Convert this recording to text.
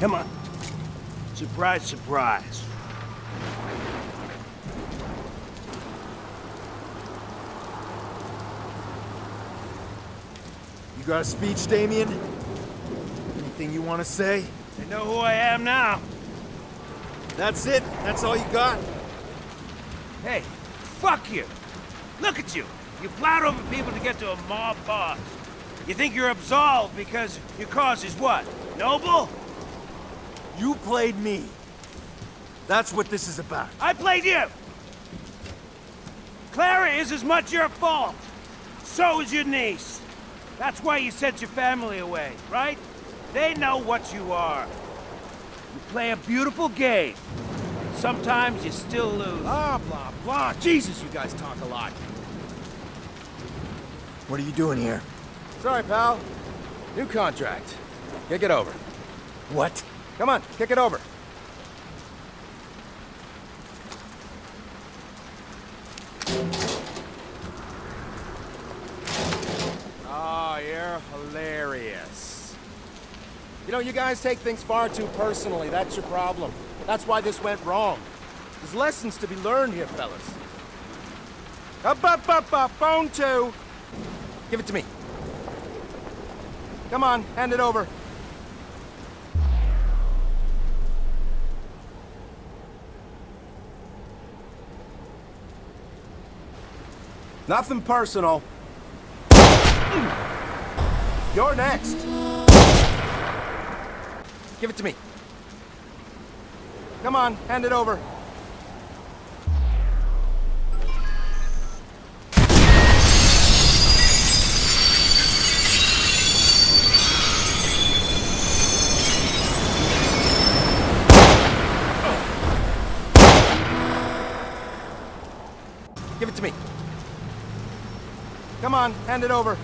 Come on. Surprise, surprise. You got a speech, Damien? Anything you want to say? They know who I am now. That's it? That's all you got? Hey, fuck you. Look at you. You plowed over people to get to a mob boss. You think you're absolved because your cause is what? Noble? You played me. That's what this is about. I played you! Clara is as much your fault. So is your niece. That's why you sent your family away, right? They know what you are. You play a beautiful game. Sometimes you still lose. Blah, blah, blah. Jesus, you guys talk a lot. What are you doing here? Sorry, pal. New contract. Kick it over. What? Come on, kick it over. Oh, you're hilarious. You know, you guys take things far too personally. That's your problem. That's why this went wrong. There's lessons to be learned here, fellas. Up, up, up, up. Phone two. Give it to me. Come on, hand it over. Nothing personal. You're next. Give it to me. Come on, hand it over. Give it to me. Come on, hand it over.